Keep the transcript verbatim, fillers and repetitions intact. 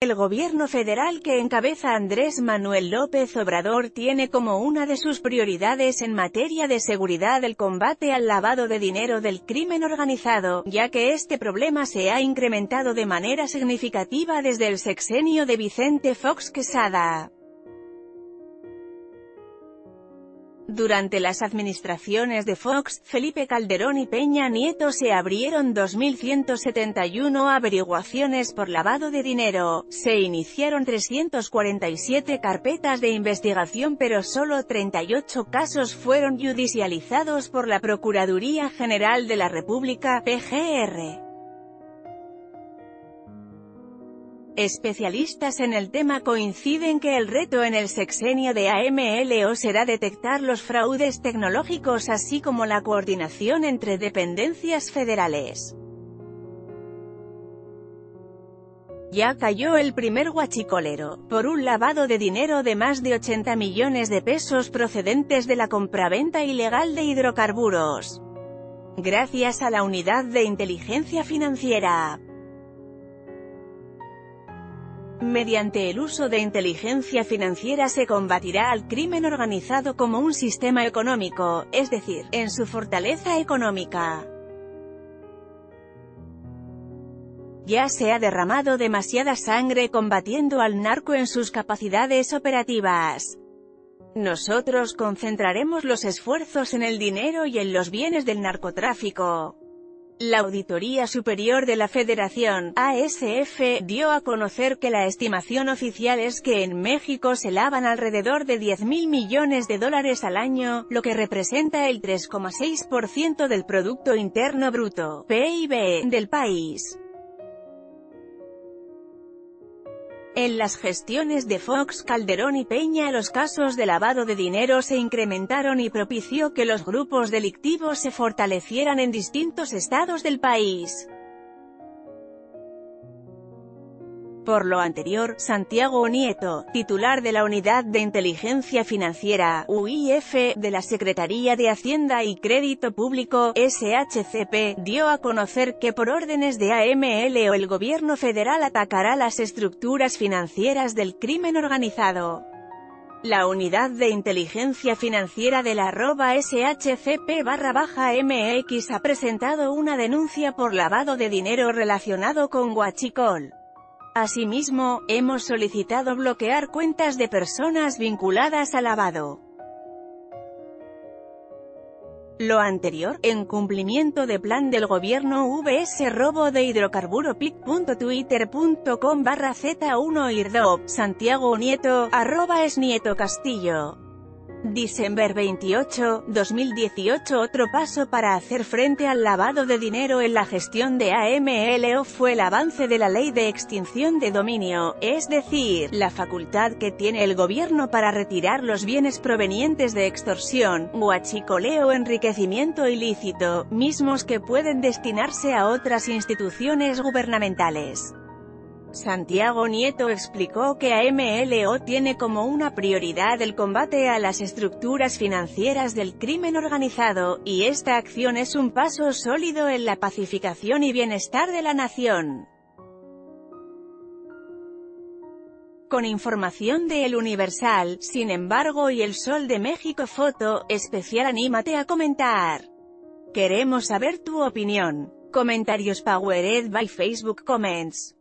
El gobierno federal que encabeza Andrés Manuel López Obrador tiene como una de sus prioridades en materia de seguridad el combate al lavado de dinero del crimen organizado, ya que este problema se ha incrementado de manera significativa desde el sexenio de Vicente Fox Quesada. Durante las administraciones de Fox, Felipe Calderón y Peña Nieto se abrieron dos mil ciento setenta y uno averiguaciones por lavado de dinero, se iniciaron trescientas cuarenta y siete carpetas de investigación pero solo treinta y ocho casos fueron judicializados por la Procuraduría General de la República, P G R. Especialistas en el tema coinciden que el reto en el sexenio de AMLO será detectar los fraudes tecnológicos así como la coordinación entre dependencias federales. Ya cayó el primer huachicolero, por un lavado de dinero de más de ochenta millones de pesos procedentes de la compraventa ilegal de hidrocarburos, gracias a la Unidad de Inteligencia Financiera. Mediante el uso de inteligencia financiera se combatirá al crimen organizado como un sistema económico, es decir, en su fortaleza económica. Ya se ha derramado demasiada sangre combatiendo al narco en sus capacidades operativas. Nosotros concentraremos los esfuerzos en el dinero y en los bienes del narcotráfico. La Auditoría Superior de la Federación, A S F, dio a conocer que la estimación oficial es que en México se lavan alrededor de diez mil millones de dólares al año, lo que representa el tres coma seis por ciento del Producto Interno Bruto, P I B, del país. En las gestiones de Fox, Calderón y Peña los casos de lavado de dinero se incrementaron y propició que los grupos delictivos se fortalecieran en distintos estados del país. Por lo anterior, Santiago Nieto, titular de la Unidad de Inteligencia Financiera, U I F, de la Secretaría de Hacienda y Crédito Público, S H C P, dio a conocer que por órdenes de AMLO el gobierno federal atacará las estructuras financieras del crimen organizado. La Unidad de Inteligencia Financiera de la arroba S H C P barra baja M X ha presentado una denuncia por lavado de dinero relacionado con Huachicol. Asimismo, hemos solicitado bloquear cuentas de personas vinculadas al lavado. Lo anterior, en cumplimiento de plan del gobierno V S robo de hidrocarburo pic.twitter.com barra Z uno irdop, Santiago Nieto, arroba es Nieto Castillo. Diciembre veintiocho, dos mil dieciocho. Otro paso para hacer frente al lavado de dinero en la gestión de AMLO fue el avance de la Ley de Extinción de Dominio, es decir, la facultad que tiene el gobierno para retirar los bienes provenientes de extorsión, huachicoleo o enriquecimiento ilícito, mismos que pueden destinarse a otras instituciones gubernamentales. Santiago Nieto explicó que AMLO tiene como una prioridad el combate a las estructuras financieras del crimen organizado, y esta acción es un paso sólido en la pacificación y bienestar de la nación. Con información de El Universal, Sin Embargo y El Sol de México. Foto especial. Anímate a comentar. Queremos saber tu opinión. Comentarios Powered by Facebook Comments.